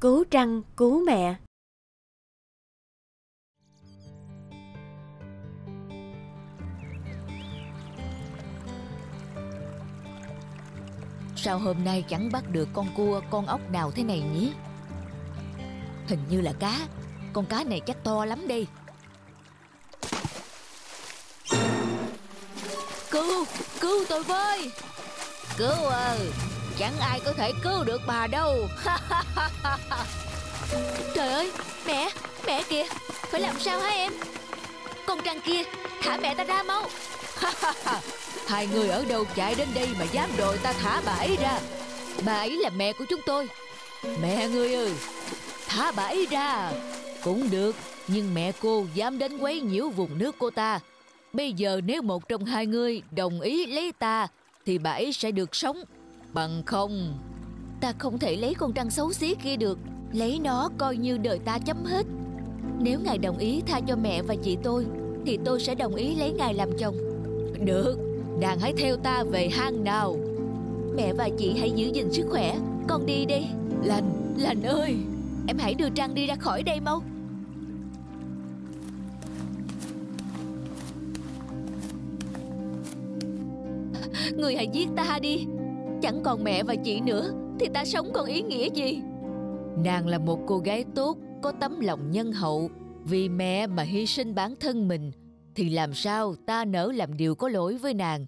cứu trăng cứu mẹ. Sao hôm nay chẳng bắt được con cua con ốc nào thế này nhỉ? Hình như là cá. Con cá này chắc to lắm đây. Cứu, cứu tôi với. Cứu ơi, chẳng ai có thể cứu được bà đâu. Trời ơi, mẹ, mẹ kìa. Phải làm sao hả em? Con trăng kia, thả mẹ ta ra mau. Hai người ở đâu chạy đến đây mà dám đòi ta thả bà ấy ra? Bà ấy là mẹ của chúng tôi. Mẹ ngươi ơi, thả bà ấy ra. Cũng được, nhưng mẹ cô dám đến quấy nhiễu vùng nước cô ta. Bây giờ nếu một trong hai ngươi đồng ý lấy ta thì bà ấy sẽ được sống. Bằng không, ta không thể lấy con trăng xấu xí kia được. Lấy nó coi như đời ta chấm hết. Nếu ngài đồng ý tha cho mẹ và chị tôi thì tôi sẽ đồng ý lấy ngài làm chồng. Được, đàn hãy theo ta về hang nào. Mẹ và chị hãy giữ gìn sức khỏe. Con đi đi. Lành, Lành ơi, em hãy đưa Trăng đi ra khỏi đây mau. Người hãy giết ta đi. Chẳng còn mẹ và chị nữa thì ta sống còn ý nghĩa gì? Nàng là một cô gái tốt, có tấm lòng nhân hậu. Vì mẹ mà hy sinh bản thân mình thì làm sao ta nỡ làm điều có lỗi với nàng.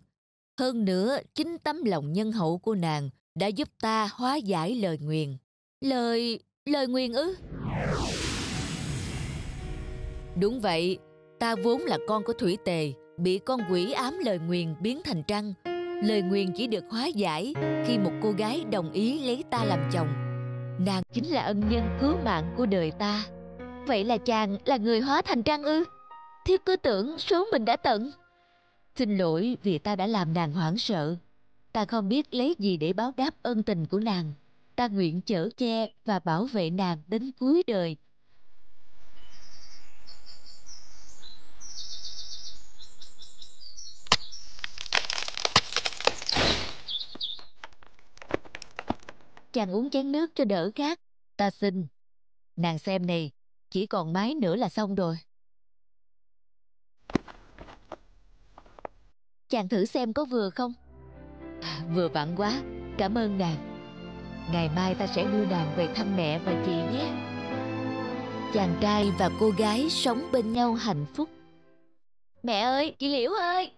Hơn nữa, chính tấm lòng nhân hậu của nàng đã giúp ta hóa giải lời nguyền. Lời nguyền ư? Đúng vậy, ta vốn là con của Thủy Tề, bị con quỷ ám lời nguyền biến thành trăng. Lời nguyền chỉ được hóa giải khi một cô gái đồng ý lấy ta làm chồng. Nàng chính là ân nhân cứu mạng của đời ta. Vậy là chàng là người hóa thành trăng ư? Thiếp cứ tưởng số mình đã tận. Xin lỗi vì ta đã làm nàng hoảng sợ. Ta không biết lấy gì để báo đáp ân tình của nàng. Ta nguyện chở che và bảo vệ nàng đến cuối đời. Chàng uống chén nước cho đỡ khát. Ta xin. Nàng xem này, chỉ còn mái nữa là xong rồi. Chàng thử xem có vừa không? Vừa vặn quá, cảm ơn nàng. Ngày mai ta sẽ đưa nàng về thăm mẹ và chị nhé. Chàng trai và cô gái sống bên nhau hạnh phúc. Mẹ ơi, chị Liễu ơi.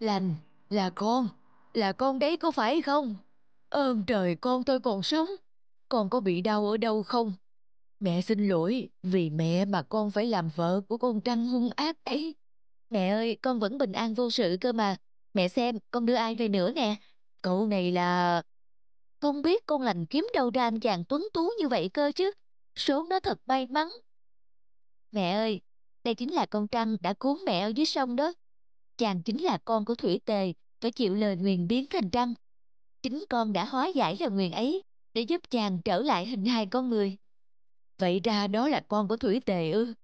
Lành, là con đấy có phải không? Ơn trời, con tôi còn sống. Con có bị đau ở đâu không? Mẹ xin lỗi vì mẹ mà con phải làm vợ của con trăng hung ác ấy. Mẹ ơi, con vẫn bình an vô sự cơ mà. Mẹ xem, con đưa ai về nữa nè. Cậu này là... Không biết con Lành kiếm đâu ra anh chàng tuấn tú như vậy cơ chứ. Số nó thật may mắn. Mẹ ơi, đây chính là con trăng đã cứu mẹ ở dưới sông đó. Chàng chính là con của Thủy Tề, phải chịu lời nguyền biến thành trăng. Chính con đã hóa giải lời nguyền ấy để giúp chàng trở lại hình hài con người. Vậy ra đó là con của Thủy Tề ư?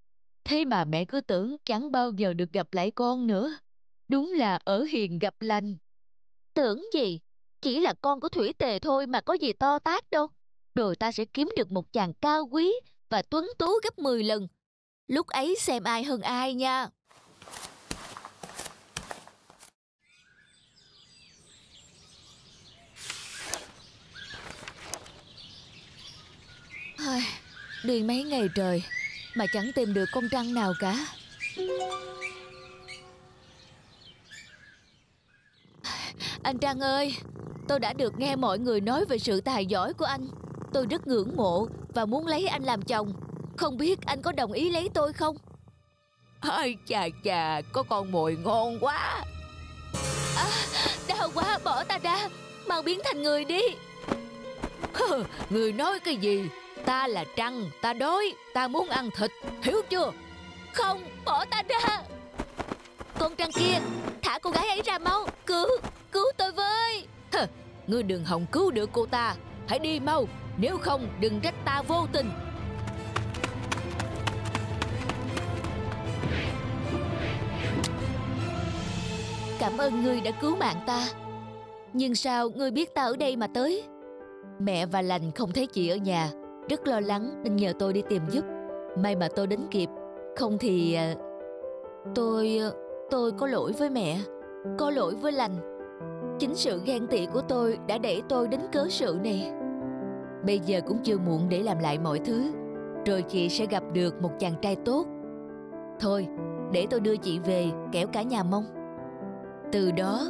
Thế mà mẹ cứ tưởng chẳng bao giờ được gặp lại con nữa. Đúng là ở hiền gặp lành. Tưởng gì? Chỉ là con của Thủy Tề thôi mà có gì to tát đâu. Rồi ta sẽ kiếm được một chàng cao quý và tuấn tú gấp 10 lần. Lúc ấy xem ai hơn ai nha. Đi mấy ngày trời mà chẳng tìm được con trăng nào cả. Anh Trăng ơi, tôi đã được nghe mọi người nói về sự tài giỏi của anh. Tôi rất ngưỡng mộ và muốn lấy anh làm chồng. Không biết anh có đồng ý lấy tôi không? Ôi chà chà, có con mồi ngon quá. Đau quá, bỏ ta ra. Mau biến thành người đi. Người nói cái gì? Ta là Trăng, ta đói, ta muốn ăn thịt, hiểu chưa? Không, bỏ ta ra. Con Trăng kia, thả cô gái ấy ra mau. Cứu tôi với. Ngươi đừng hòng cứu được cô ta. Hãy đi mau, nếu không đừng trách ta vô tình. Cảm ơn ngươi đã cứu mạng ta. Nhưng sao ngươi biết ta ở đây mà tới? Mẹ và Lành không thấy chị ở nhà, rất lo lắng nên nhờ tôi đi tìm giúp. May mà tôi đến kịp, không thì... Tôi có lỗi với mẹ, có lỗi với Lành. Chính sự ghen tị của tôi đã đẩy tôi đến cớ sự này. Bây giờ cũng chưa muộn để làm lại mọi thứ. Rồi chị sẽ gặp được một chàng trai tốt. Thôi, để tôi đưa chị về, kẻo cả nhà mong. Từ đó,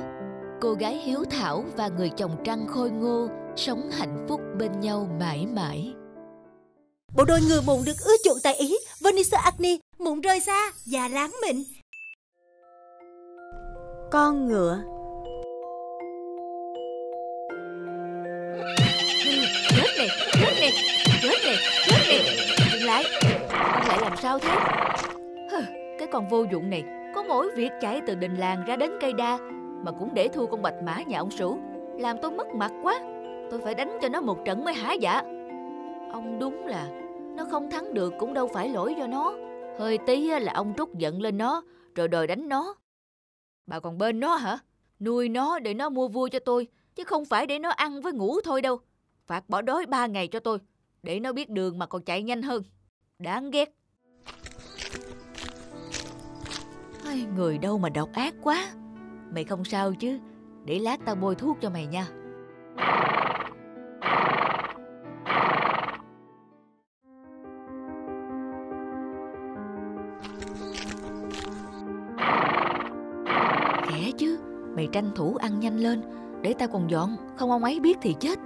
cô gái hiếu thảo và người chồng trăng khôi ngô sống hạnh phúc bên nhau mãi mãi. Bộ đôi người mụn được ưa chuộng tại Ý, Vanesa Acne, mụn rơi xa và láng mịn. Con ngựa. Chết này. Anh lại làm sao thế? Cái con vô dụng này, có mỗi việc chạy từ đình làng ra đến cây đa mà cũng để thua con bạch mã nhà ông Sửu, làm tôi mất mặt quá. Tôi phải đánh cho nó một trận mới hả dạ. Ông đúng là nó không thắng được cũng đâu phải lỗi do nó. Hơi tí là ông trút giận lên nó rồi đòi đánh nó. Bà còn bên nó hả? Nuôi nó để nó mua vui cho tôi, chứ không phải để nó ăn với ngủ thôi đâu. Phạt bỏ đói 3 ngày cho tôi, để nó biết đường mà còn chạy nhanh hơn. Đáng ghét. Ai, người đâu mà độc ác quá. Mày không sao chứ? Để lát tao bôi thuốc cho mày nha. Khẽ chứ, mày tranh thủ ăn nhanh lên, để tao còn dọn, không ông ấy biết thì chết.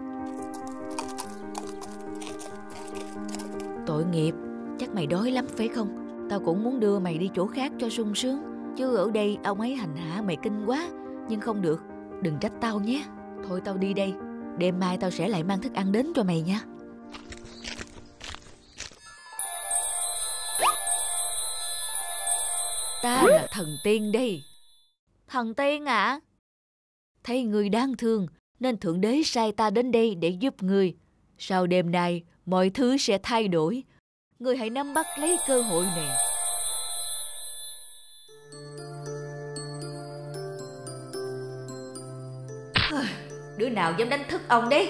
Tội nghiệp, chắc mày đói lắm phải không? Tao cũng muốn đưa mày đi chỗ khác cho sung sướng, chứ ở đây ông ấy hành hạ mày kinh quá. Nhưng không được, đừng trách tao nhé. Thôi tao đi đây, đêm mai tao sẽ lại mang thức ăn đến cho mày nha. Ta là thần tiên đây. Thần tiên ạ? À? Thấy người đáng thương nên Thượng Đế sai ta đến đây để giúp người. Sau đêm nay mọi thứ sẽ thay đổi. Người hãy nắm bắt lấy cơ hội này. Đứa nào dám đánh thức ông đấy?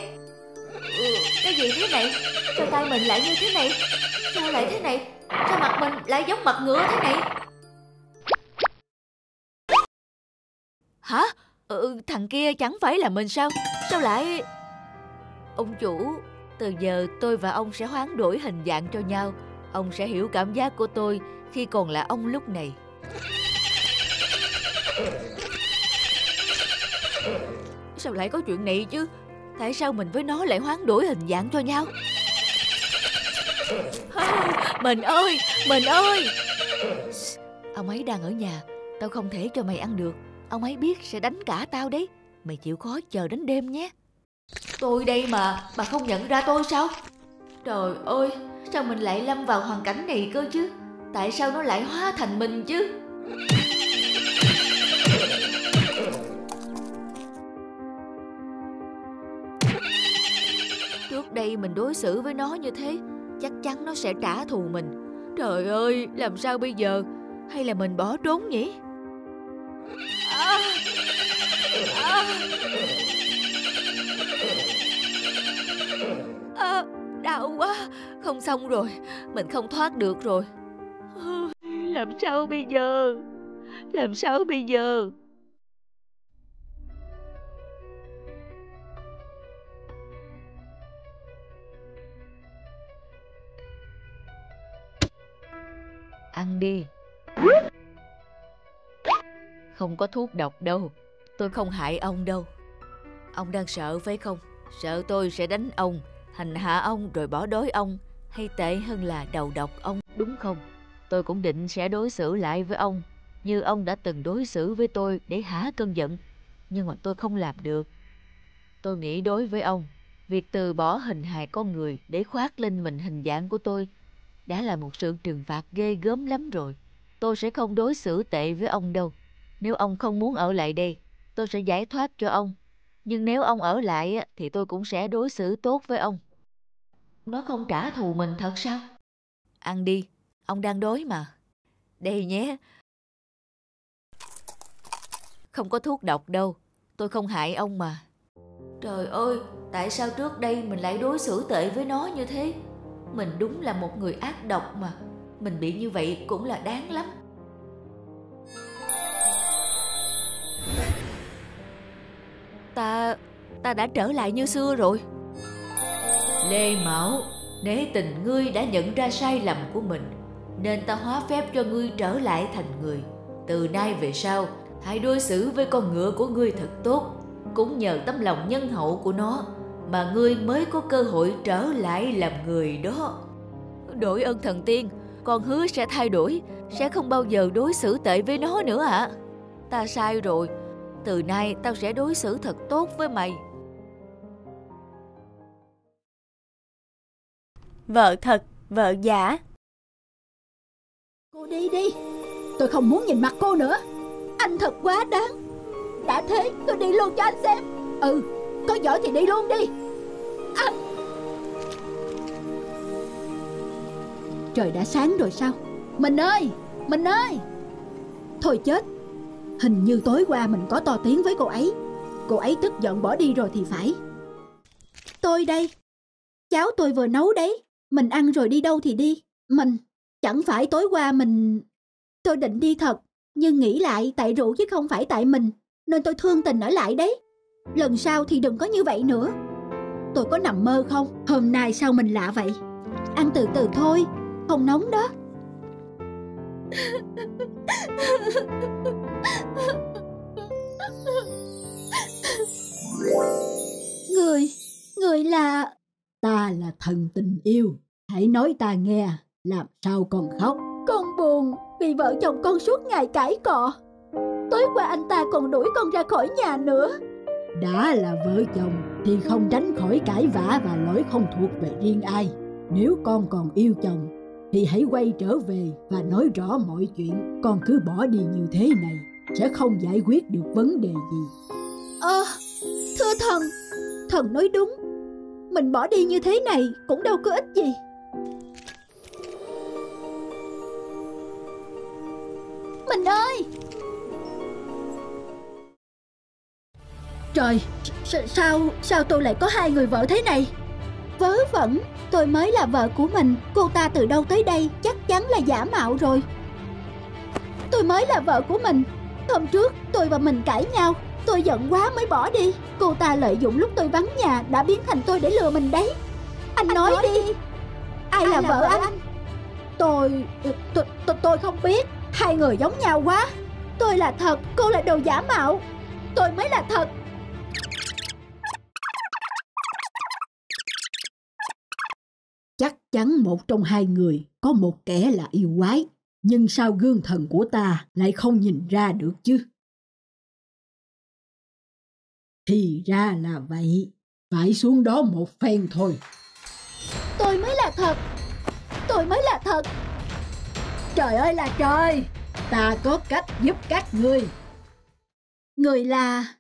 Cái gì thế này? Sao tay mình lại như thế này? Sao lại thế này? Sao mặt mình lại giống mặt ngựa thế này? Hả? Thằng kia chẳng phải là mình sao? Sao lại... Ông chủ... Từ giờ tôi và ông sẽ hoán đổi hình dạng cho nhau. Ông sẽ hiểu cảm giác của tôi khi còn là ông lúc này. Sao lại có chuyện này chứ? Tại sao mình với nó lại hoán đổi hình dạng cho nhau? Mình ơi! Ông ấy đang ở nhà. Tao không thể cho mày ăn được. Ông ấy biết sẽ đánh cả tao đấy. Mày chịu khó chờ đến đêm nhé. Tôi đây mà bà không nhận ra tôi sao? Trời ơi, sao mình lại lâm vào hoàn cảnh này cơ chứ? Tại sao nó lại hóa thành mình chứ? Trước đây mình đối xử với nó như thế, chắc chắn nó sẽ trả thù mình. Trời ơi, làm sao bây giờ? Hay là mình bỏ trốn nhỉ? Đau quá, không xong rồi, mình không thoát được rồi. Làm sao bây giờ? Ăn đi. Không có thuốc độc đâu, tôi không hại ông đâu. Ông đang sợ phải không? Sợ tôi sẽ đánh ông, hành hạ ông rồi bỏ đói ông, hay tệ hơn là đầu độc ông, đúng không? Tôi cũng định sẽ đối xử lại với ông như ông đã từng đối xử với tôi để hả cơn giận. Nhưng mà tôi không làm được. Tôi nghĩ đối với ông, việc từ bỏ hình hài con người để khoác lên mình hình dạng của tôi đã là một sự trừng phạt ghê gớm lắm rồi. Tôi sẽ không đối xử tệ với ông đâu. Nếu ông không muốn ở lại đây, tôi sẽ giải thoát cho ông. Nhưng nếu ông ở lại thì tôi cũng sẽ đối xử tốt với ông. Nó không trả thù mình thật sao? Ăn đi, ông đang đói mà. Đây nhé. Không có thuốc độc đâu, tôi không hại ông mà. Trời ơi, tại sao trước đây mình lại đối xử tệ với nó như thế? Mình đúng là một người ác độc mà. Mình bị như vậy cũng là đáng lắm. Ta đã trở lại như xưa rồi. Lê Mão, nể tình ngươi đã nhận ra sai lầm của mình, nên ta hóa phép cho ngươi trở lại thành người. Từ nay về sau, hãy đối xử với con ngựa của ngươi thật tốt. Cũng nhờ tấm lòng nhân hậu của nó mà ngươi mới có cơ hội trở lại làm người đó. Đội ơn thần tiên, con hứa sẽ thay đổi, sẽ không bao giờ đối xử tệ với nó nữa ạ. Ta sai rồi, từ nay tao sẽ đối xử thật tốt với mày. Vợ thật, vợ giả. Cô đi đi, tôi không muốn nhìn mặt cô nữa. Anh thật quá đáng. Đã thế tôi đi luôn cho anh xem. Ừ, có giỏi thì đi luôn đi. À. Trời đã sáng rồi sao? Mình ơi, mình ơi. Thôi chết, hình như tối qua mình có to tiếng với cô ấy. Cô ấy tức giận bỏ đi rồi thì phải. Tôi đây, cháo tôi vừa nấu đấy. Mình ăn rồi đi đâu thì đi. Mình, chẳng phải tối qua mình... Tôi định đi thật, nhưng nghĩ lại tại rượu chứ không phải tại mình, nên tôi thương tình ở lại đấy. Lần sau thì đừng có như vậy nữa. Tôi có nằm mơ không? Hôm nay sao mình lạ vậy? Ăn từ từ thôi, không nóng đó. Người là... Ta là thần tình yêu. Hãy nói ta nghe, làm sao con khóc? Con buồn vì vợ chồng con suốt ngày cãi cọ. Tối qua anh ta còn đuổi con ra khỏi nhà nữa. Đã là vợ chồng thì không tránh khỏi cãi vã và lỗi không thuộc về riêng ai. Nếu con còn yêu chồng thì hãy quay trở về và nói rõ mọi chuyện. Con cứ bỏ đi như thế này sẽ không giải quyết được vấn đề gì. Thưa thần, thần nói đúng. Mình bỏ đi như thế này cũng đâu có ích gì. Mình ơi! Trời, sao tôi lại có hai người vợ thế này? Vớ vẩn, tôi mới là vợ của mình. Cô ta từ đâu tới đây chắc chắn là giả mạo rồi. Tôi mới là vợ của mình. Hôm trước tôi và mình cãi nhau, tôi giận quá mới bỏ đi. Cô ta lợi dụng lúc tôi vắng nhà đã biến thành tôi để lừa mình đấy. Anh nói đi. Ai là vợ anh? Tôi không biết. Hai người giống nhau quá. Tôi là thật, cô là đồ giả mạo. Tôi mới là thật. Chắc chắn một trong hai người có một kẻ là yêu quái. Nhưng sao gương thần của ta lại không nhìn ra được chứ? Thì ra là vậy. Phải xuống đó một phen thôi. Tôi mới là thật. Tôi mới là thật. Trời ơi là trời. Ta có cách giúp các ngươi. Người là...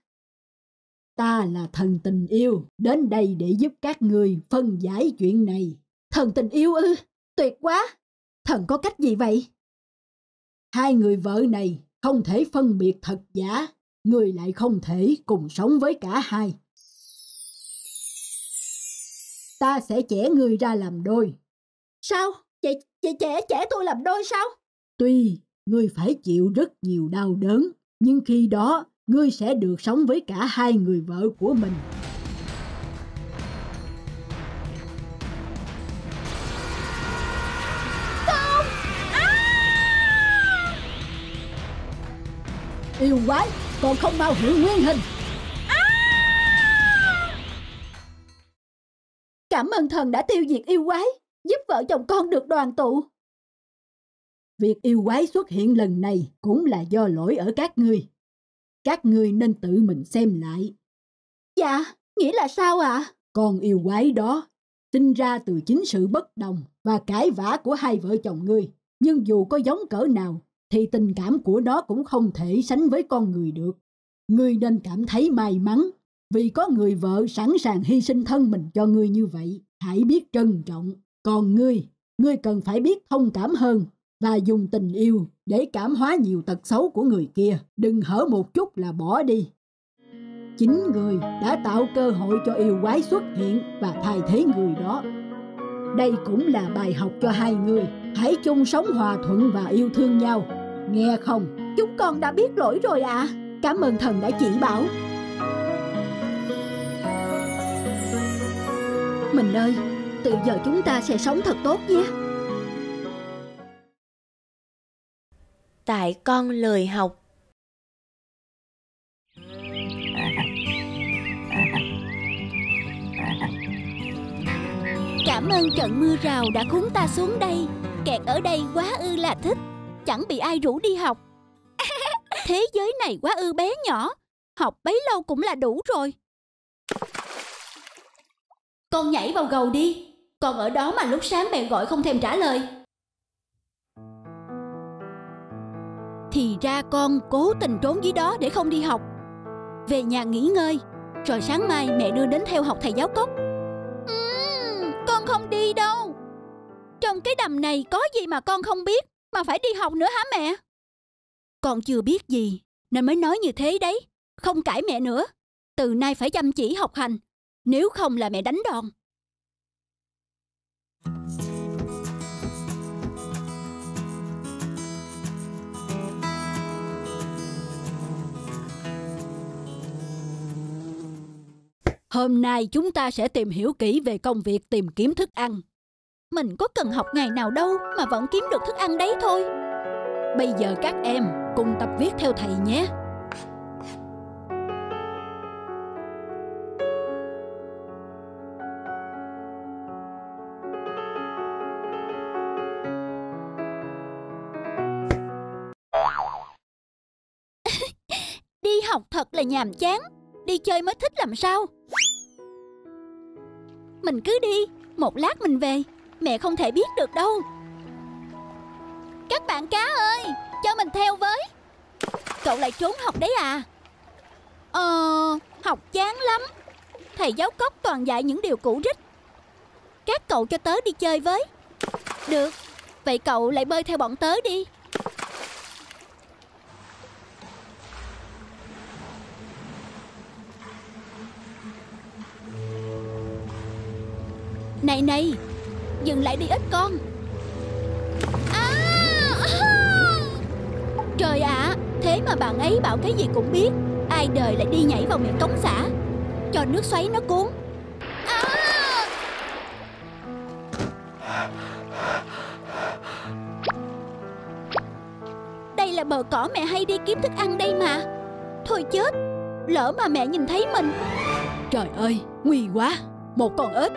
Ta là thần tình yêu, đến đây để giúp các ngươi phân giải chuyện này. Thần tình yêu ư? Tuyệt quá! Thần có cách gì vậy? Hai người vợ này không thể phân biệt thật giả, ngươi lại không thể cùng sống với cả hai. Ta sẽ chẻ ngươi ra làm đôi. Sao? Chẻ tôi làm đôi sao? Tuy ngươi phải chịu rất nhiều đau đớn, nhưng khi đó ngươi sẽ được sống với cả hai người vợ của mình. Không! À! Yêu quái, còn không mau hiểu nguyên hình. À! Cảm ơn thần đã tiêu diệt yêu quái, giúp vợ chồng con được đoàn tụ. Việc yêu quái xuất hiện lần này cũng là do lỗi ở các ngươi. Các ngươi nên tự mình xem lại. Dạ, nghĩa là sao ạ? Con yêu quái đó sinh ra từ chính sự bất đồng và cãi vã của hai vợ chồng ngươi. Nhưng dù có giống cỡ nào thì tình cảm của nó cũng không thể sánh với con người được. Ngươi nên cảm thấy may mắn vì có người vợ sẵn sàng hy sinh thân mình cho ngươi như vậy. Hãy biết trân trọng. Còn ngươi cần phải biết thông cảm hơn và dùng tình yêu để cảm hóa nhiều tật xấu của người kia. Đừng hở một chút là bỏ đi. chính người đã tạo cơ hội cho yêu quái xuất hiện và thay thế người đó. Đây cũng là bài học cho hai người, hãy chung sống hòa thuận và yêu thương nhau, nghe không? Chúng con đã biết lỗi rồi ạ. Cảm ơn thần đã chỉ bảo. Mình ơi, từ giờ chúng ta sẽ sống thật tốt nhé. Tại con lười học. Cảm ơn trận mưa rào đã cuốn ta xuống đây. Kẹt ở đây quá ư là thích, chẳng bị ai rủ đi học. Thế giới này quá ư bé nhỏ, học bấy lâu cũng là đủ rồi. Con nhảy vào gầu đi, con ở đó mà lúc sáng bèn gọi không thèm trả lời. Thì ra con cố tình trốn dưới đó để không đi học. Về nhà nghỉ ngơi, rồi sáng mai mẹ đưa đến theo học thầy giáo Cốc. Con không đi đâu. Trong cái đầm này có gì mà con không biết, mà phải đi học nữa hả mẹ? Con chưa biết gì nên mới nói như thế đấy. Không cãi mẹ nữa. Từ nay phải chăm chỉ học hành, nếu không là mẹ đánh đòn. Hôm nay chúng ta sẽ tìm hiểu kỹ về công việc tìm kiếm thức ăn. Mình có cần học ngày nào đâu mà vẫn kiếm được thức ăn đấy thôi. Bây giờ các em cùng tập viết theo thầy nhé. Đi học thật là nhàm chán, đi chơi mới thích làm sao. Mình cứ đi, một lát mình về, mẹ không thể biết được đâu. Các bạn cá ơi, cho mình theo với. Cậu lại trốn học đấy à? Học chán lắm. Thầy giáo Cốc toàn dạy những điều cũ rích. Các cậu cho tớ đi chơi với. Được, vậy cậu lại bơi theo bọn tớ đi. Này này, dừng lại đi ít con. Trời ạ, thế mà bạn ấy bảo cái gì cũng biết. Ai đời lại đi nhảy vào miệng cống xả, cho nước xoáy nó cuốn. Đây là bờ cỏ mẹ hay đi kiếm thức ăn đây mà. Thôi chết, lỡ mà mẹ nhìn thấy mình. Trời ơi, nguy quá, một con ếch.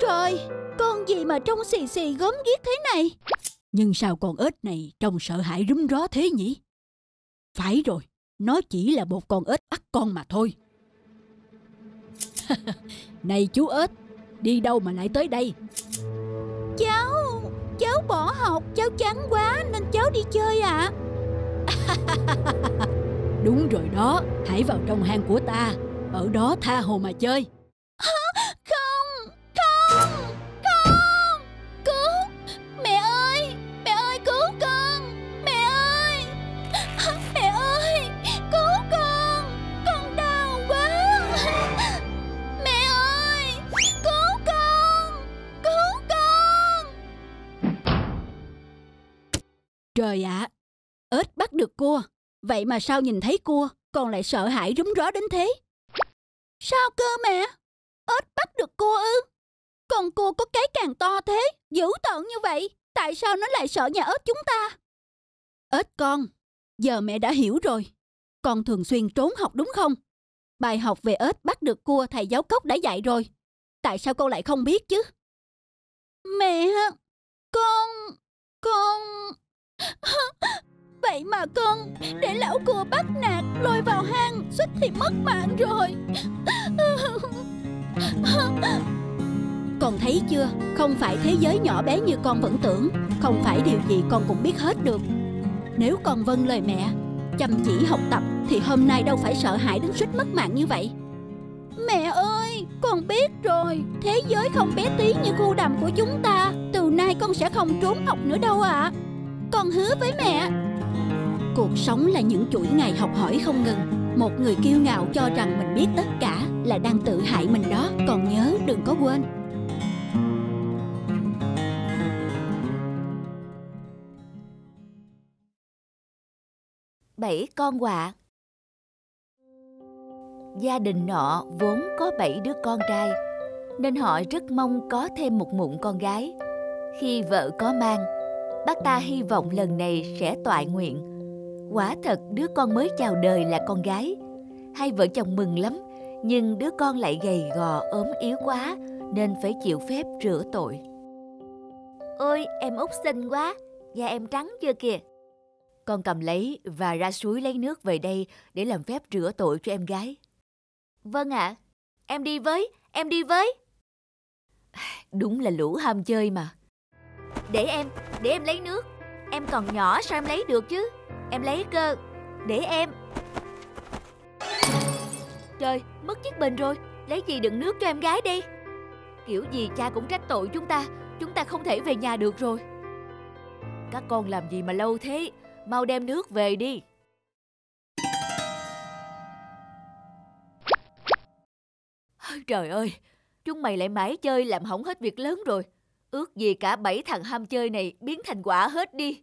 Trời, con gì mà trông xì xì gớm ghiếc thế này. Nhưng sao con ếch này trông sợ hãi rúm ró thế nhỉ? Phải rồi, nó chỉ là một con ếch bắt con mà thôi. Này chú ếch, đi đâu mà lại tới đây? Cháu bỏ học, cháu chán quá nên cháu đi chơi ạ. Đúng rồi đó, hãy vào trong hang của ta, ở đó tha hồ mà chơi. Trời ạ, ếch bắt được cua, vậy mà sao nhìn thấy cua con lại sợ hãi rúm ró đến thế? Sao cơ mẹ? Ếch bắt được cua ư? Còn cua có cái càng to thế, dữ tợn như vậy, tại sao nó lại sợ nhà ếch chúng ta? Ếch con, giờ mẹ đã hiểu rồi. Con thường xuyên trốn học đúng không? Bài học về ếch bắt được cua thầy giáo Cốc đã dạy rồi. Tại sao con lại không biết chứ? Mẹ, con... Vậy mà con để lão cua bắt nạt, lôi vào hang, suýt thì mất mạng rồi. Con thấy chưa, không phải thế giới nhỏ bé như con vẫn tưởng. Không phải điều gì con cũng biết hết được. Nếu con vâng lời mẹ, chăm chỉ học tập, thì hôm nay đâu phải sợ hãi đến suýt mất mạng như vậy. Mẹ ơi, con biết rồi. Thế giới không bé tí như khu đầm của chúng ta. Từ nay con sẽ không trốn học nữa đâu ạ. Con hứa với mẹ. Cuộc sống là những chuỗi ngày học hỏi không ngừng. Một người kiêu ngạo cho rằng mình biết tất cả là đang tự hại mình đó. Còn nhớ đừng có quên. Bảy con quạ. Gia đình nọ vốn có 7 đứa con trai, nên họ rất mong có thêm một mụn con gái. Khi vợ có mang, bác ta hy vọng lần này sẽ toại nguyện. Quả thật đứa con mới chào đời là con gái. Hai vợ chồng mừng lắm, nhưng đứa con lại gầy gò ốm yếu quá, nên phải chịu phép rửa tội. Ôi em út xinh quá, da em trắng chưa kìa. Con cầm lấy và ra suối lấy nước về đây để làm phép rửa tội cho em gái. Vâng ạ, em đi với, em đi với. Đúng là lũ ham chơi mà. Để em lấy nước. Em còn nhỏ sao em lấy được chứ. Em lấy cơ, để em. Trời, mất chiếc bình rồi. Lấy gì đựng nước cho em gái đi. Kiểu gì cha cũng trách tội chúng ta không thể về nhà được rồi. Các con làm gì mà lâu thế, mau đem nước về đi. Trời ơi, chúng mày lại mãi chơi làm hỏng hết việc lớn rồi. Ước gì cả 7 thằng ham chơi này biến thành quả hết đi.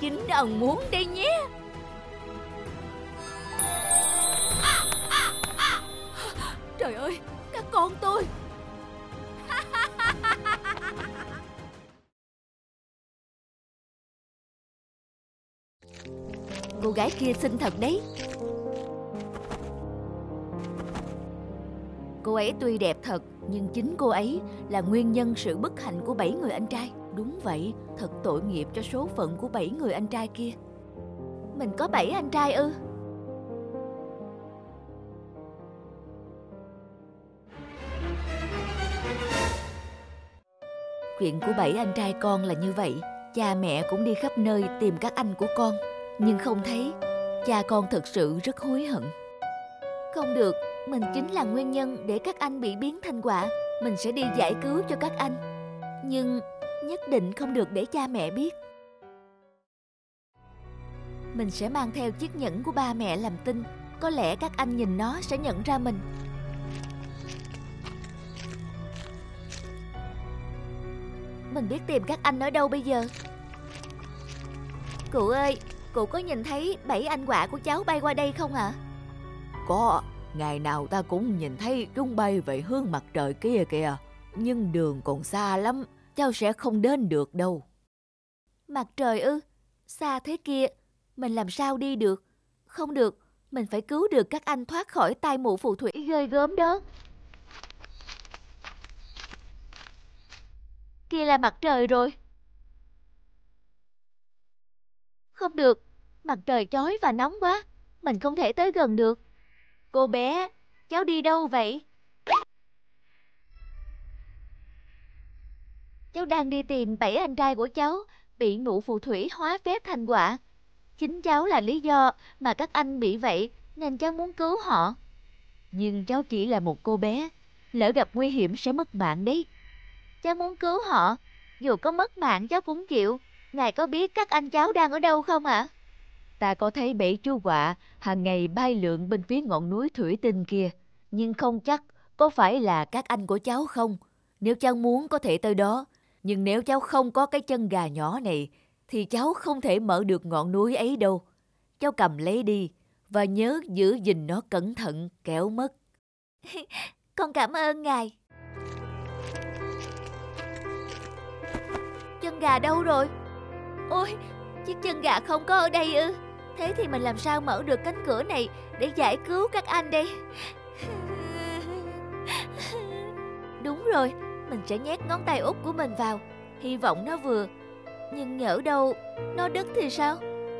Chính ông muốn đây nhé. Trời ơi, các con tôi. Cô gái kia xinh thật đấy. Cô ấy tuy đẹp thật, nhưng chính cô ấy là nguyên nhân sự bất hạnh của 7 người anh trai. Đúng vậy, thật tội nghiệp cho số phận của 7 người anh trai kia. Mình có 7 anh trai ư? Chuyện của 7 anh trai con là như vậy. Cha mẹ cũng đi khắp nơi tìm các anh của con, nhưng không thấy. Cha con thật sự rất hối hận. Không được, mình chính là nguyên nhân để các anh bị biến thành quạ. Mình sẽ đi giải cứu cho các anh, nhưng nhất định không được để cha mẹ biết. Mình sẽ mang theo chiếc nhẫn của ba mẹ làm tin. Có lẽ các anh nhìn nó sẽ nhận ra mình. Mình biết tìm các anh ở đâu bây giờ? Cụ ơi, cụ có nhìn thấy 7 anh quạ của cháu bay qua đây không ạ? Có, ngày nào ta cũng nhìn thấy chúng bay về hướng mặt trời kia kìa. Nhưng đường còn xa lắm, cháu sẽ không đến được đâu. Mặt trời ư? Xa thế kia, mình làm sao đi được? Không được, mình phải cứu được các anh thoát khỏi tay mụ phù thủy ghê gớm đó. Kia là mặt trời rồi. Không được, mặt trời chói và nóng quá, mình không thể tới gần được. Cô bé, cháu đi đâu vậy? Cháu đang đi tìm 7 anh trai của cháu bị mụ phù thủy hóa phép thành quạ. Chính cháu là lý do mà các anh bị vậy, nên cháu muốn cứu họ. Nhưng cháu chỉ là một cô bé, lỡ gặp nguy hiểm sẽ mất mạng đấy. Cháu muốn cứu họ, dù có mất mạng cháu cũng chịu. Ngài có biết các anh cháu đang ở đâu không ạ? Ta có thấy 7 chú quạ hàng ngày bay lượn bên phía ngọn núi thủy tinh kia, nhưng không chắc có phải là các anh của cháu không. Nếu cháu muốn có thể tới đó, nhưng nếu cháu không có cái chân gà nhỏ này thì cháu không thể mở được ngọn núi ấy đâu. Cháu cầm lấy đi và nhớ giữ gìn nó cẩn thận, kẻo mất. Con cảm ơn ngài. Chân gà đâu rồi? Ôi, chiếc chân gà không có ở đây ư? Thế thì mình làm sao mở được cánh cửa này để giải cứu các anh đây? Đúng rồi, mình sẽ nhét ngón tay út của mình vào, hy vọng nó vừa. Nhưng nhỡ đâu nó đứt thì sao?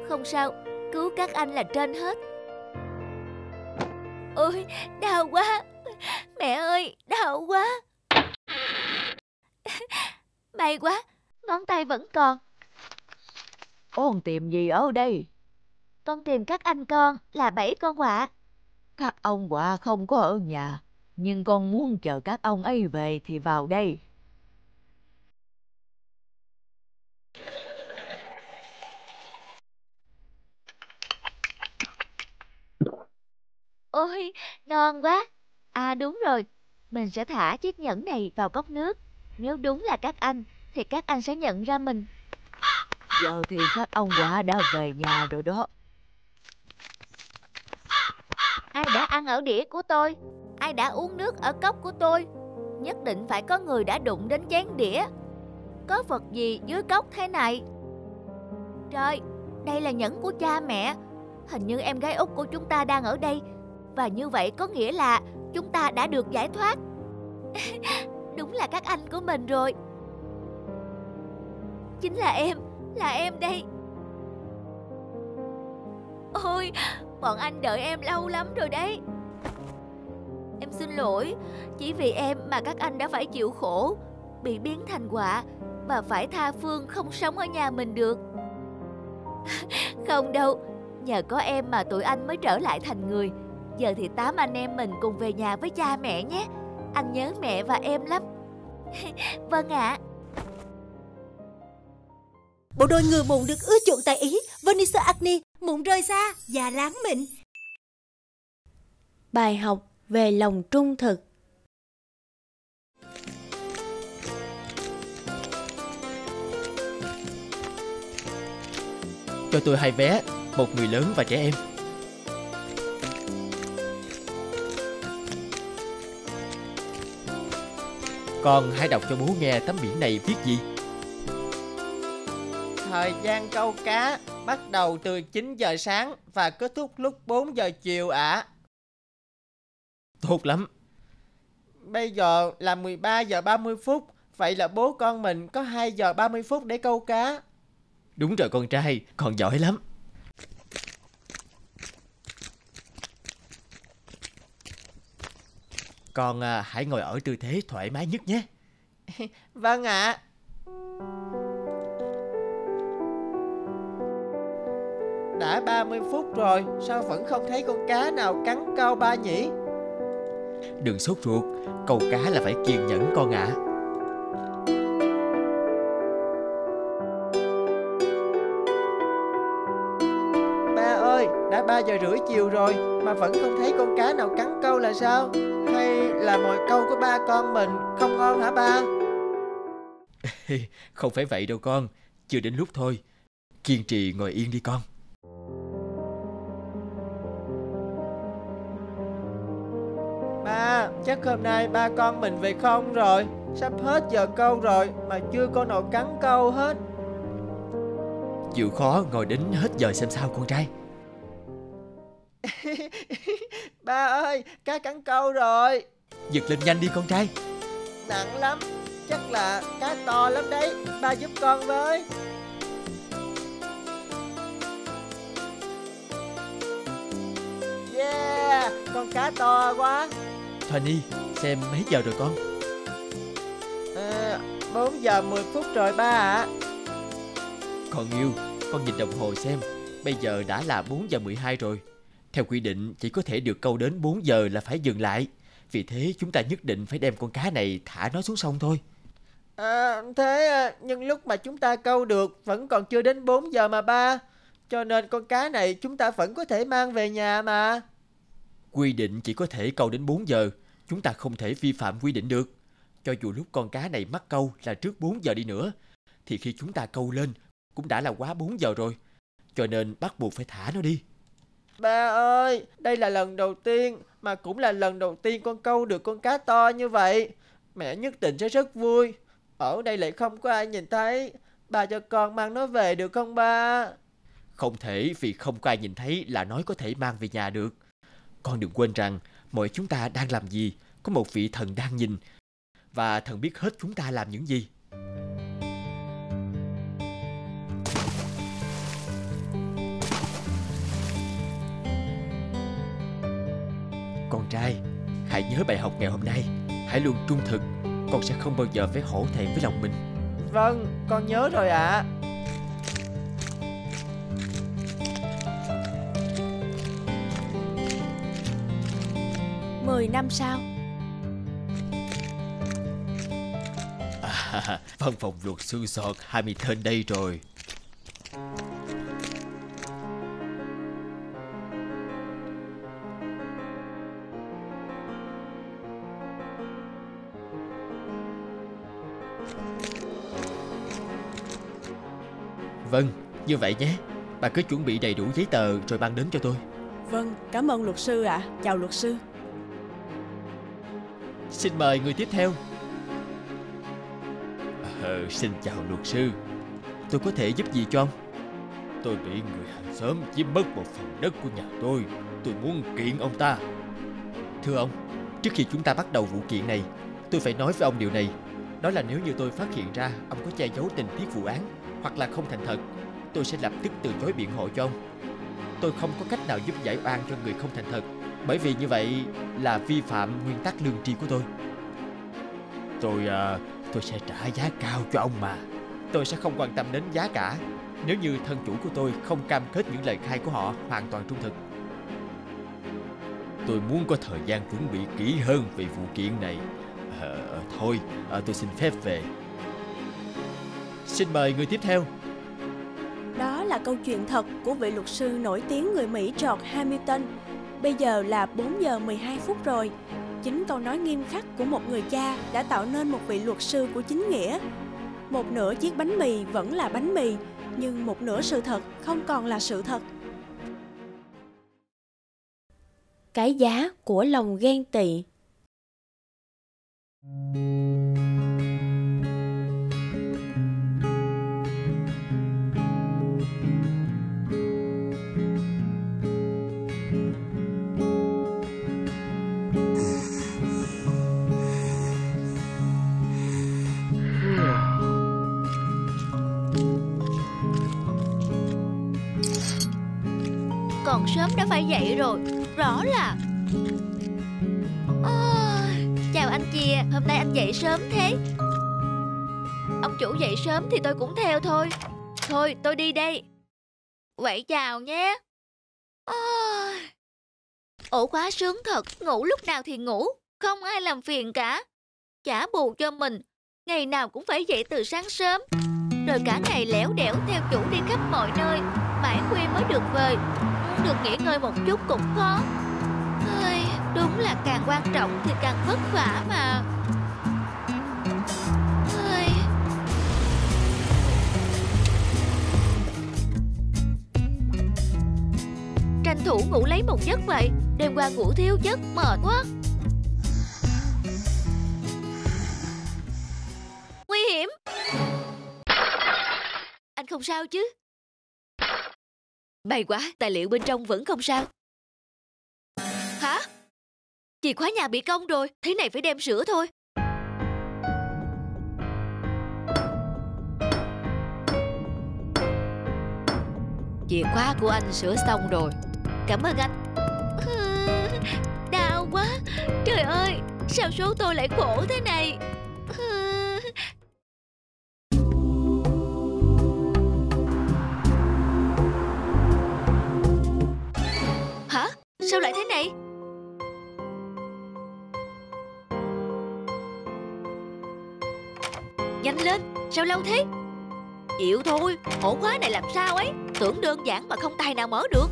Không sao, cứu các anh là trên hết. Ôi, đau quá. Mẹ ơi, đau quá. May quá, ngón tay vẫn còn. Con tìm gì ở đây? Con tìm các anh con là 7 con quạ. Các ông quạ không có ở nhà, nhưng con muốn chờ các ông ấy về thì vào đây. Ôi, ngon quá. À đúng rồi, mình sẽ thả chiếc nhẫn này vào cốc nước. Nếu đúng là các anh, thì các anh sẽ nhận ra mình. Giờ thì các ông quả đã về nhà rồi đó. Ai đã ăn ở đĩa của tôi? Ai đã uống nước ở cốc của tôi? Nhất định phải có người đã đụng đến chén đĩa. Có vật gì dưới cốc thế này? Trời, đây là nhẫn của cha mẹ. Hình như em gái út của chúng ta đang ở đây. Và như vậy có nghĩa là chúng ta đã được giải thoát. Đúng là các anh của mình rồi. Chính là em đây. Ôi, bọn anh đợi em lâu lắm rồi đấy. Em xin lỗi, chỉ vì em mà các anh đã phải chịu khổ, bị biến thành quạ và phải tha phương không sống ở nhà mình được. Không đâu, nhờ có em mà tụi anh mới trở lại thành người. Giờ thì 8 anh em mình cùng về nhà với cha mẹ nhé. Anh nhớ mẹ và em lắm. Vâng ạ. Bộ đôi người mụn được ưa chuộng tại Ý, Vanessa Acne, mụn rơi xa và láng mịn. Bài học về lòng trung thực. Cho tôi 2 vé, một người lớn và trẻ em. Con hãy đọc cho bố nghe tấm biển này viết gì. Thời gian câu cá bắt đầu từ 9 giờ sáng và kết thúc lúc 4 giờ chiều ạ. Tốt lắm. Bây giờ là 13 giờ 30 phút, vậy là bố con mình có 2 giờ 30 phút để câu cá. Đúng rồi con trai, con giỏi lắm. Con hãy ngồi ở tư thế thoải mái nhất nhé. Vâng ạ. Đã 30 phút rồi, sao vẫn không thấy con cá nào cắn câu ba nhỉ? Đừng sốt ruột, câu cá là phải kiên nhẫn con ạ. Ba ơi, đã 3 giờ rưỡi chiều rồi mà vẫn không thấy con cá nào cắn câu là sao? Hay là mồi câu của ba con mình không ngon hả ba? Không phải vậy đâu con, chưa đến lúc thôi. Kiên trì ngồi yên đi con. Ba, chắc hôm nay ba con mình về không rồi. Sắp hết giờ câu rồi mà chưa có nào cắn câu hết. Chịu khó ngồi đến hết giờ xem sao con trai. Ba ơi, cá cắn câu rồi. Giật lên nhanh đi con trai. Nặng lắm, chắc là cá to lắm đấy. Ba giúp con với. Yeah, con cá to quá. Tony, xem mấy giờ rồi con? 4 giờ 10 phút rồi ba ạ. Con yêu, con nhìn đồng hồ xem. Bây giờ đã là 4 giờ 12 rồi. Theo quy định chỉ có thể được câu đến 4 giờ là phải dừng lại. Vì thế chúng ta nhất định phải đem con cá này thả nó xuống sông thôi. Thế nhưng lúc mà chúng ta câu được vẫn còn chưa đến 4 giờ mà ba. Cho nên con cá này chúng ta vẫn có thể mang về nhà mà. Quy định chỉ có thể câu đến 4 giờ. Chúng ta không thể vi phạm quy định được. Cho dù lúc con cá này mắc câu là trước 4 giờ đi nữa, thì khi chúng ta câu lên cũng đã là quá 4 giờ rồi. Cho nên bắt buộc phải thả nó đi. Ba ơi, đây là lần đầu tiên mà cũng là lần đầu tiên con câu được con cá to như vậy. Mẹ nhất định sẽ rất vui. Ở đây lại không có ai nhìn thấy. Ba cho con mang nó về được không ba? Không thể, vì không có ai nhìn thấy là nói có thể mang về nhà được. Con đừng quên rằng mọi chúng ta đang làm gì, có một vị thần đang nhìn. Và thần biết hết chúng ta làm những gì. Con trai, hãy nhớ bài học ngày hôm nay. Hãy luôn trung thực. Con sẽ không bao giờ phải hổ thẹn với lòng mình. Vâng, con nhớ rồi ạ. Năm sau. Văn phòng luật sư George Hamilton đây rồi. Vâng, như vậy nhé. Bà cứ chuẩn bị đầy đủ giấy tờ rồi mang đến cho tôi. Vâng, cảm ơn luật sư ạ. Chào luật sư. Xin mời người tiếp theo. Xin chào luật sư. Tôi có thể giúp gì cho ông? Tôi bị người hàng xóm chiếm mất một phần đất của nhà tôi. Tôi muốn kiện ông ta. Thưa ông, trước khi chúng ta bắt đầu vụ kiện này, tôi phải nói với ông điều này. Đó là nếu như tôi phát hiện ra ông có che giấu tình tiết vụ án hoặc là không thành thật, tôi sẽ lập tức từ chối biện hộ cho ông. Tôi không có cách nào giúp giải oan cho người không thành thật, bởi vì như vậy là vi phạm nguyên tắc lương tri của tôi. Tôi sẽ trả giá cao cho ông mà. Tôi sẽ không quan tâm đến giá cả nếu như thân chủ của tôi không cam kết những lời khai của họ hoàn toàn trung thực. Tôi muốn có thời gian chuẩn bị kỹ hơn về vụ kiện này. Tôi xin phép về. Xin mời người tiếp theo. Đó là câu chuyện thật của vị luật sư nổi tiếng người Mỹ George Hamilton. Bây giờ là 4 giờ 12 phút rồi. Chính câu nói nghiêm khắc của một người cha đã tạo nên một vị luật sư của chính nghĩa. Một nửa chiếc bánh mì vẫn là bánh mì, nhưng một nửa sự thật không còn là sự thật. Cái giá của lòng ghen tị. Còn sớm đã phải dậy rồi, rõ là... Chào anh chị, hôm nay anh dậy sớm thế. Ông chủ dậy sớm thì tôi cũng theo thôi. Thôi tôi đi đây. Vậy chào nhé. Ổ khóa sướng thật, ngủ lúc nào thì ngủ, không ai làm phiền cả. Trả bù cho mình, ngày nào cũng phải dậy từ sáng sớm, rồi cả ngày lẻo đẻo theo chủ đi khắp mọi nơi, mãi khuya mới được về. Được nghỉ ngơi một chút cũng khó. Đúng là càng quan trọng thì càng vất vả mà. Tranh thủ ngủ lấy một giấc vậy. Đêm qua ngủ thiếu giấc mệt quá. Nguy hiểm. Anh không sao chứ? May quá, tài liệu bên trong vẫn không sao. Hả? Chìa khóa nhà bị cong rồi, thế này phải đem sửa thôi. Chìa khóa của anh sửa xong rồi. Cảm ơn anh. Đau quá. Trời ơi, sao số tôi lại khổ thế này. Hả? Sao lại thế này? Nhanh lên, sao lâu thế? Chịu thôi, ổ khóa này làm sao ấy. Tưởng đơn giản mà không tài nào mở được.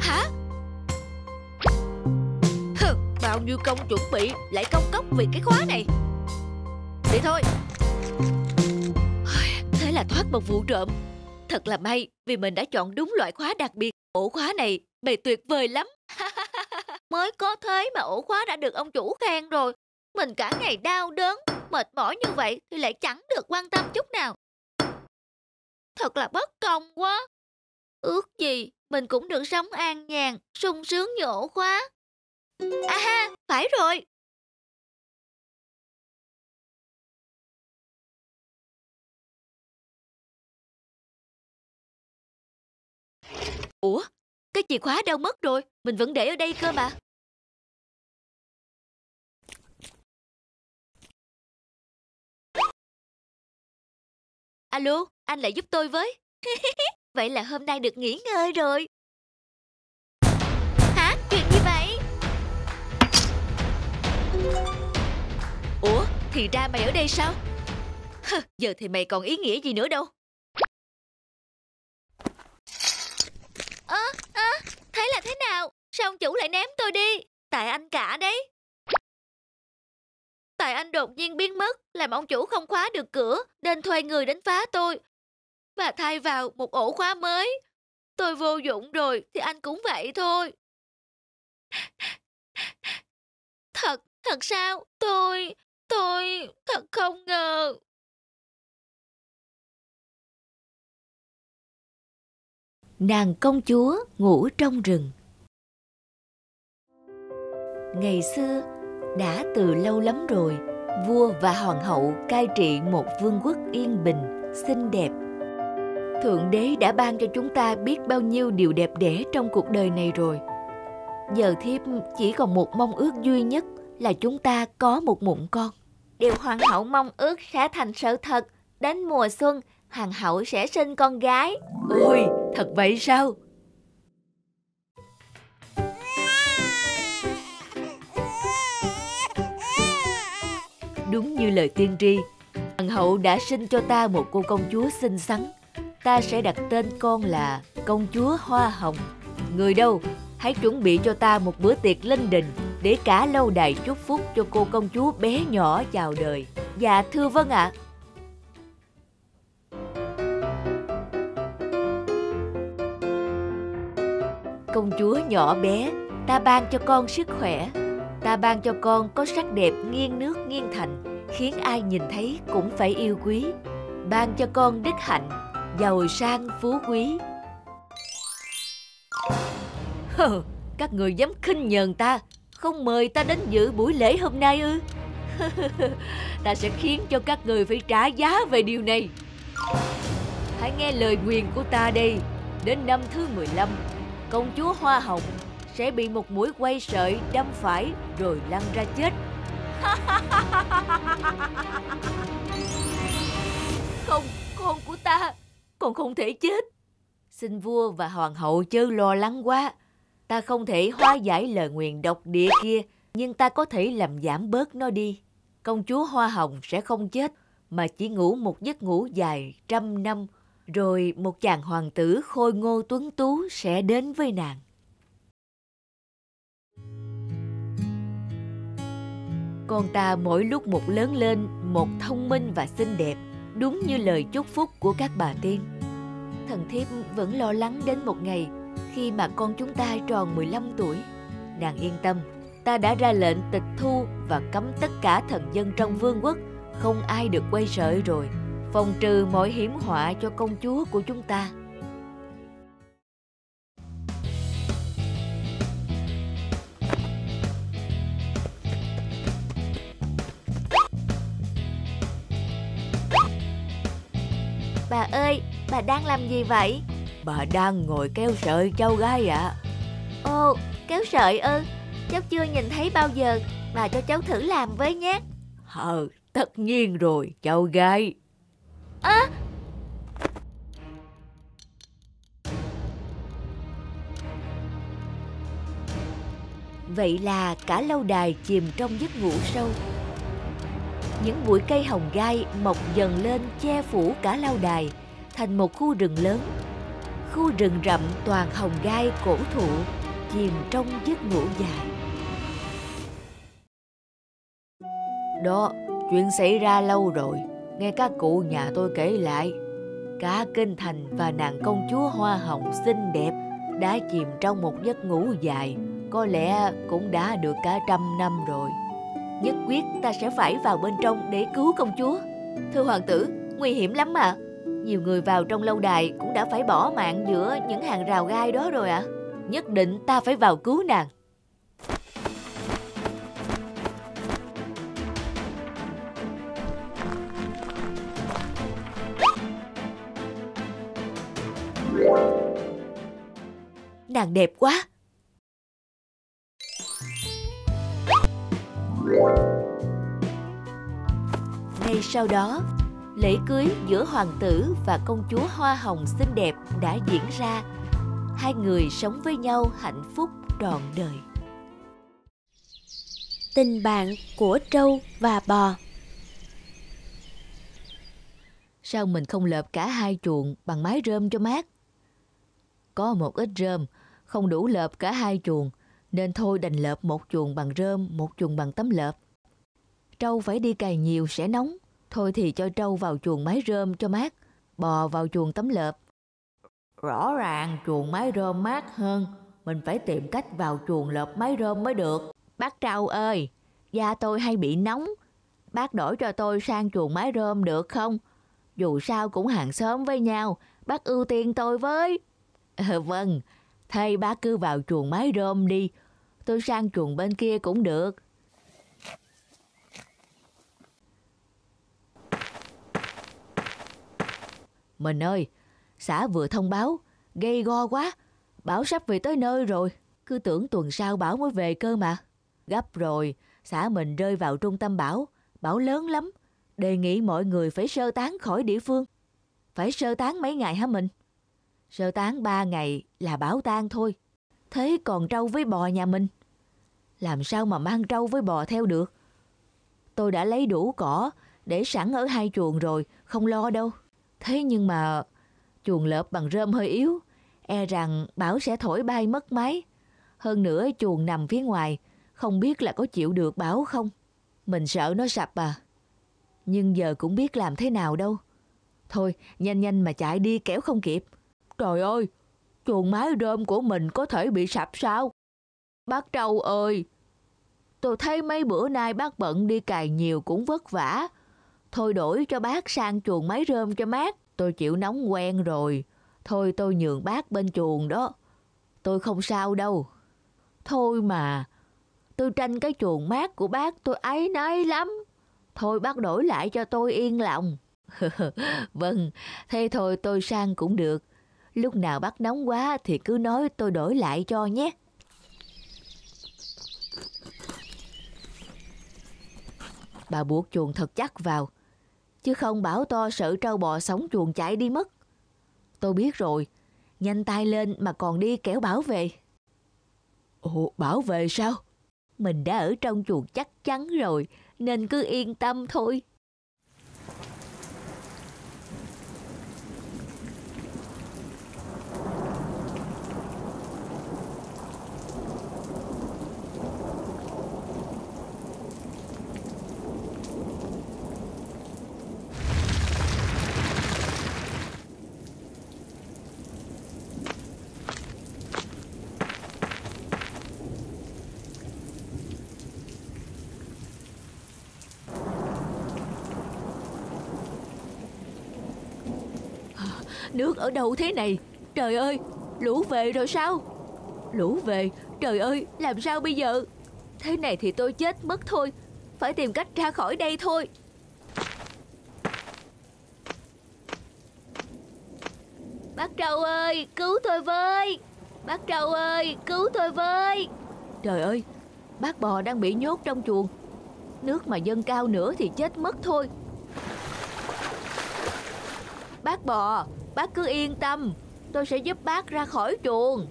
Hả? Bao nhiêu công chuẩn bị lại công cốc vì cái khóa này. Vậy thôi. Thế là thoát một vụ trộm. Thật là may vì mình đã chọn đúng loại khóa đặc biệt. Ổ khóa này bề tuyệt vời lắm. Mới có thế mà ổ khóa đã được ông chủ khen rồi. Mình cả ngày đau đớn, mệt mỏi như vậy thì lại chẳng được quan tâm chút nào. Thật là bất công quá. Ước gì mình cũng được sống an nhàn, sung sướng như ổ khóa. À ha, phải rồi. Ủa, cái chìa khóa đâu mất rồi? Mình vẫn để ở đây cơ mà. Alo, anh lại giúp tôi với. Vậy là hôm nay được nghỉ ngơi rồi. Hả? Chuyện như vậy? Ủa, thì ra mày ở đây sao? Giờ thì mày còn ý nghĩa gì nữa đâu. Thế là thế nào? Sao ông chủ lại ném tôi đi? Tại anh cả đấy. Tại ngoại anh đột nhiên biến mất, làm ông chủ không khóa được cửa nên thuê người đến phá tôi và thay vào một ổ khóa mới. Tôi vô dụng rồi thì anh cũng vậy thôi. Thật sao? Tôi thật không ngờ. Nàng công chúa ngủ trong rừng. Ngày xưa, đã từ lâu lắm rồi, vua và hoàng hậu cai trị một vương quốc yên bình, xinh đẹp. Thượng đế đã ban cho chúng ta biết bao nhiêu điều đẹp đẽ trong cuộc đời này rồi. Giờ thiếp chỉ còn một mong ước duy nhất là chúng ta có một mụn con. Điều hoàng hậu mong ước sẽ thành sự thật. Đến mùa xuân, hoàng hậu sẽ sinh con gái. Ôi, thật vậy sao? Đúng như lời tiên tri, hoàng hậu đã sinh cho ta một cô công chúa xinh xắn. Ta sẽ đặt tên con là công chúa Hoa Hồng. Người đâu, hãy chuẩn bị cho ta một bữa tiệc linh đình để cả lâu đài chúc phúc cho cô công chúa bé nhỏ chào đời. Dạ thưa vâng ạ. Công chúa nhỏ bé, ta ban cho con sức khỏe. Ta ban cho con có sắc đẹp nghiêng nước nghiêng thành, khiến ai nhìn thấy cũng phải yêu quý. Ban cho con đức hạnh, giàu sang phú quý. Hừ, các người dám khinh nhờn ta, không mời ta đến dự buổi lễ hôm nay ư? Ta sẽ khiến cho các người phải trả giá về điều này. Hãy nghe lời nguyền của ta đây. Đến năm thứ 15, công chúa Hoa Hồng sẽ bị một mũi quay sợi đâm phải rồi lăn ra chết. Không, con của ta, con không thể chết. Xin vua và hoàng hậu chớ lo lắng quá. Ta không thể hóa giải lời nguyền độc địa kia, nhưng ta có thể làm giảm bớt nó đi. Công chúa Hoa Hồng sẽ không chết, mà chỉ ngủ một giấc ngủ dài trăm năm, rồi một chàng hoàng tử khôi ngô tuấn tú sẽ đến với nàng. Con ta mỗi lúc một lớn lên, một thông minh và xinh đẹp, đúng như lời chúc phúc của các bà tiên. Thần thiếp vẫn lo lắng đến một ngày, khi mà con chúng ta tròn 15 tuổi. Nàng yên tâm, ta đã ra lệnh tịch thu và cấm tất cả thần dân trong vương quốc, không ai được quay sợi rồi, phòng trừ mọi hiểm họa cho công chúa của chúng ta. Bà ơi, bà đang làm gì vậy? Bà đang ngồi kéo sợi cháu gái ạ. Ồ, kéo sợi ư? Cháu chưa nhìn thấy bao giờ. Bà cho cháu thử làm với nhé. Tất nhiên rồi cháu gái. À! Vậy là cả lâu đài chìm trong giấc ngủ sâu. Những bụi cây hồng gai mọc dần lên che phủ cả lâu đài, thành một khu rừng lớn. Khu rừng rậm toàn hồng gai cổ thụ, chìm trong giấc ngủ dài. Đó, chuyện xảy ra lâu rồi, nghe các cụ nhà tôi kể lại. Cả kinh thành và nàng công chúa Hoa Hồng xinh đẹp đã chìm trong một giấc ngủ dài, có lẽ cũng đã được cả 100 năm rồi. Nhất quyết ta sẽ phải vào bên trong để cứu công chúa. Thưa hoàng tử, nguy hiểm lắm ạ. Nhiều người vào trong lâu đài cũng đã phải bỏ mạng giữa những hàng rào gai đó rồi ạ. Nhất định ta phải vào cứu nàng. Nàng đẹp quá. Ngay sau đó, lễ cưới giữa hoàng tử và công chúa Hoa Hồng xinh đẹp đã diễn ra. Hai người sống với nhau hạnh phúc trọn đời. Tình bạn của trâu và bò. Sao mình không lợp cả hai chuồng bằng mái rơm cho mát? Có một ít rơm, không đủ lợp cả hai chuồng, nên thôi đành lợp một chuồng bằng rơm, một chuồng bằng tấm lợp. trâu phải đi cày nhiều sẽ nóng, thôi thì cho trâu vào chuồng mái rơm cho mát, bò vào chuồng tấm lợp. Rõ ràng chuồng mái rơm mát hơn, mình phải tìm cách vào chuồng lợp mái rơm mới được. Bác Trâu ơi, da tôi hay bị nóng, bác đổi cho tôi sang chuồng mái rơm được không? Dù sao cũng hàng xóm với nhau, bác ưu tiên tôi với. Vâng, thay bác cứ vào chuồng mái rơm đi, tôi sang chuồng bên kia cũng được. Mình ơi, xã vừa thông báo, gây go quá, Bảo sắp về tới nơi rồi, cứ tưởng tuần sau Bảo mới về cơ mà. Gấp rồi, xã mình rơi vào trung tâm bão, bão lớn lắm, đề nghị mọi người phải sơ tán khỏi địa phương. Phải sơ tán mấy ngày hả mình? Sơ tán 3 ngày là bão tan thôi, thế còn trâu với bò nhà mình? Làm sao mà mang trâu với bò theo được? Tôi đã lấy đủ cỏ, để sẵn ở hai chuồng rồi, không lo đâu. Thế nhưng mà chuồng lợp bằng rơm hơi yếu, e rằng bão sẽ thổi bay mất mái. Hơn nữa chuồng nằm phía ngoài, không biết là có chịu được bão không. Mình sợ nó sập à. Nhưng giờ cũng biết làm thế nào đâu. Thôi nhanh nhanh mà chạy đi kẻo không kịp. Trời ơi, chuồng mái rơm của mình có thể bị sập sao? Bác Trâu ơi, tôi thấy mấy bữa nay bác bận đi cày nhiều cũng vất vả. Thôi đổi cho bác sang chuồng mái rơm cho mát. Tôi chịu nóng quen rồi. Thôi tôi nhường bác bên chuồng đó. Tôi không sao đâu. Thôi mà, tôi tranh cái chuồng mát của bác tôi áy náy lắm. Thôi bác đổi lại cho tôi yên lòng. Vâng, thế thôi tôi sang cũng được. Lúc nào bác nóng quá thì cứ nói tôi đổi lại cho nhé. Bà buộc chuồng thật chắc vào, chứ không Bảo to sợ trâu bò sống chuồng chạy đi mất. Tôi biết rồi, nhanh tay lên mà còn đi kẻo Bảo về. Ồ, Bảo về sao? Mình đã ở trong chuồng chắc chắn rồi, nên cứ yên tâm thôi. Nước ở đâu thế này? Trời ơi, lũ về rồi sao? Lũ về, trời ơi, làm sao bây giờ? Thế này thì tôi chết mất thôi. Phải tìm cách ra khỏi đây thôi. Bác Trâu ơi, cứu tôi với. Bác Trâu ơi, cứu tôi với. Trời ơi, bác bò đang bị nhốt trong chuồng. Nước mà dâng cao nữa thì chết mất thôi. Bác bò, bác cứ yên tâm, tôi sẽ giúp bác ra khỏi chuồng.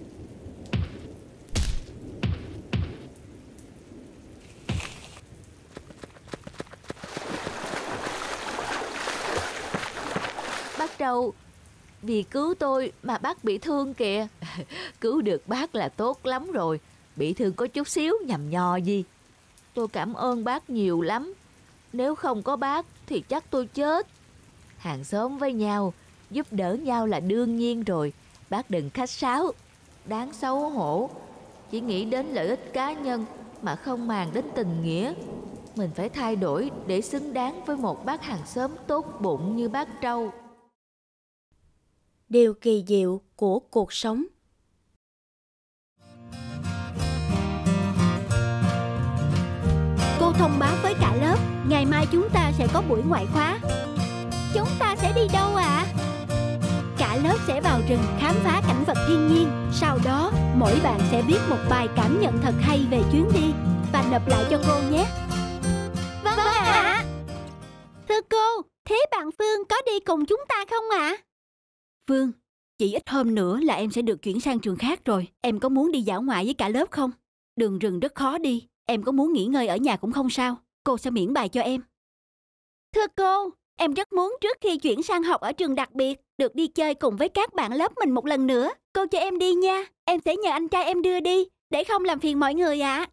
Bác Trâu, vì cứu tôi mà bác bị thương kìa. Cứu được bác là tốt lắm rồi, bị thương có chút xíu nhằm nhò gì. Tôi cảm ơn bác nhiều lắm, nếu không có bác thì chắc tôi chết. Hàng xóm với nhau, giúp đỡ nhau là đương nhiên rồi, bác đừng khách sáo. Đáng xấu hổ, chỉ nghĩ đến lợi ích cá nhân mà không màng đến tình nghĩa. Mình phải thay đổi để xứng đáng với một bác hàng xóm tốt bụng như bác Trâu. Điều kỳ diệu của cuộc sống. Cô thông báo với cả lớp, ngày mai chúng ta sẽ có buổi ngoại khóa. Chúng ta sẽ đi đâu ạ? Cả lớp sẽ vào rừng khám phá cảnh vật thiên nhiên. Sau đó, mỗi bạn sẽ viết một bài cảm nhận thật hay về chuyến đi và nộp lại cho cô nhé. Vâng ạ. Thưa cô, thế bạn Phương có đi cùng chúng ta không ạ? Phương, chỉ ít hôm nữa là em sẽ được chuyển sang trường khác rồi. Em có muốn đi dã ngoại với cả lớp không? Đường rừng rất khó đi, em có muốn nghỉ ngơi ở nhà cũng không sao. Cô sẽ miễn bài cho em. Thưa cô, em rất muốn trước khi chuyển sang học ở trường đặc biệt được đi chơi cùng với các bạn lớp mình một lần nữa. Cô cho em đi nha. Em sẽ nhờ anh trai em đưa đi để không làm phiền mọi người ạ.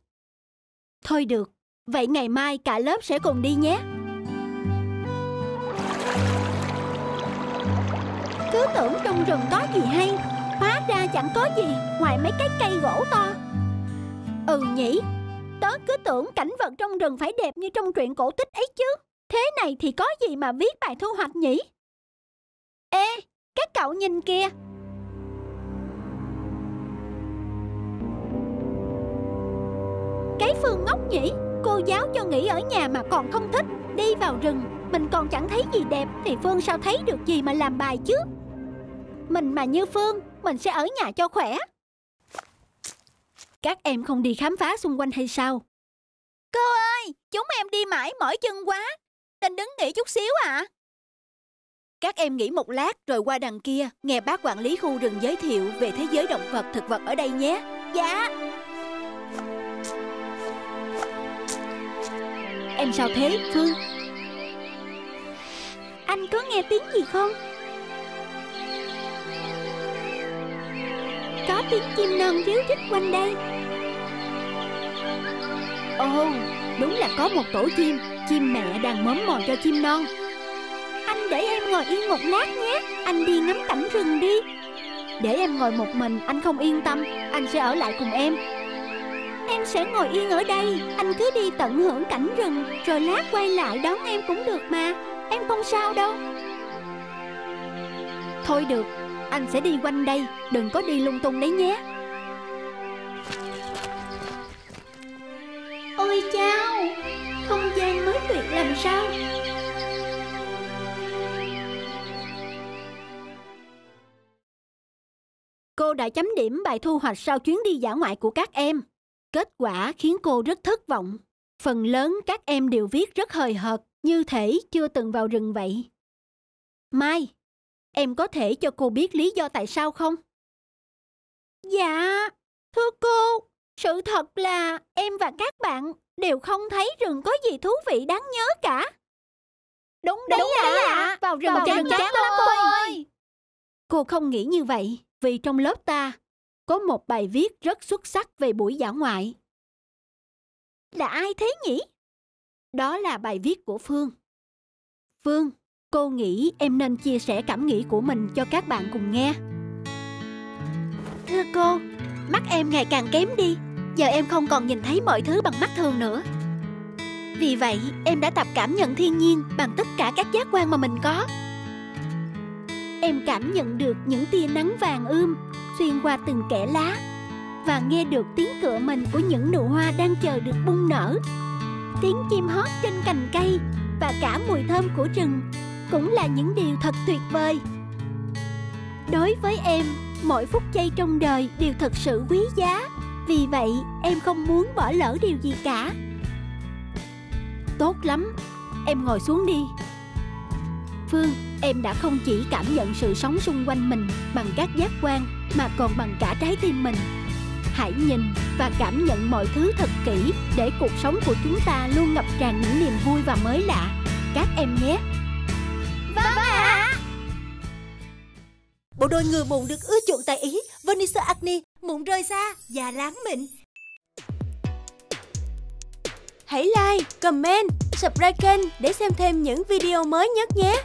Thôi được, Vậy ngày mai cả lớp sẽ cùng đi nhé. Cứ tưởng trong rừng có gì hay, hóa ra chẳng có gì ngoài mấy cái cây gỗ to. Ừ nhỉ, tớ cứ tưởng cảnh vật trong rừng phải đẹp như trong truyện cổ tích ấy chứ. Thế này thì có gì mà viết bài thu hoạch nhỉ? Ê, các cậu nhìn kìa. Cái Phương ngốc nhỉ, cô giáo cho nghỉ ở nhà mà còn không thích. Đi vào rừng, mình còn chẳng thấy gì đẹp thì Phương sao thấy được gì mà làm bài chứ. Mình mà như Phương, mình sẽ ở nhà cho khỏe. Các em không đi khám phá xung quanh hay sao? Cô ơi, chúng em đi mãi mỏi chân quá, nên đứng nghỉ chút xíu ạ. Các em nghỉ một lát rồi qua đằng kia, nghe bác quản lý khu rừng giới thiệu về thế giới động vật thực vật ở đây nhé. Dạ. Em sao thế, Phương? Anh có nghe tiếng gì không? Có tiếng chim non ríu rít quanh đây. Ồ, đúng là có một tổ chim. Chim mẹ đang móm mồi cho chim non. Anh để em ngồi yên một lát nhé. Anh đi ngắm cảnh rừng đi. Để em ngồi một mình anh không yên tâm. Anh sẽ ở lại cùng em. Em sẽ ngồi yên ở đây. Anh cứ đi tận hưởng cảnh rừng, rồi lát quay lại đón em cũng được mà. Em không sao đâu. Thôi được, anh sẽ đi quanh đây. Đừng có đi lung tung đấy nhé. Ôi chao, không gian mới tuyệt làm sao. Cô đã chấm điểm bài thu hoạch sau chuyến đi dã ngoại của các em. Kết quả khiến cô rất thất vọng. Phần lớn các em đều viết rất hời hợt, như thể chưa từng vào rừng vậy. Mai, em có thể cho cô biết lý do tại sao không? Dạ, thưa cô, sự thật là em và các bạn đều không thấy rừng có gì thú vị đáng nhớ cả. Đúng đấy ạ. Vào rừng chán lắm thôi. Cô không nghĩ như vậy, vì trong lớp ta có một bài viết rất xuất sắc về buổi dã ngoại. Là ai thế nhỉ? Đó là bài viết của Phương. Phương, cô nghĩ em nên chia sẻ cảm nghĩ của mình cho các bạn cùng nghe. Thưa cô, mắt em ngày càng kém đi. Giờ em không còn nhìn thấy mọi thứ bằng mắt thường nữa. Vì vậy, em đã tập cảm nhận thiên nhiên bằng tất cả các giác quan mà mình có. Em cảm nhận được những tia nắng vàng ươm xuyên qua từng kẽ lá, và nghe được tiếng cựa mình của những nụ hoa đang chờ được bung nở. Tiếng chim hót trên cành cây và cả mùi thơm của rừng cũng là những điều thật tuyệt vời. Đối với em, mỗi phút giây trong đời đều thật sự quý giá. Vì vậy, em không muốn bỏ lỡ điều gì cả. Tốt lắm, em ngồi xuống đi. Phương, em đã không chỉ cảm nhận sự sống xung quanh mình bằng các giác quan, mà còn bằng cả trái tim mình. Hãy nhìn và cảm nhận mọi thứ thật kỹ, để cuộc sống của chúng ta luôn ngập tràn những niềm vui và mới lạ. Các em nhé. Vâng ạ. Bộ đôi người mụn được ưa chuộng tại Ý, Vanesa Acne, mụn rơi xa và láng mịn. Hãy like, comment, subscribe kênh để xem thêm những video mới nhất nhé.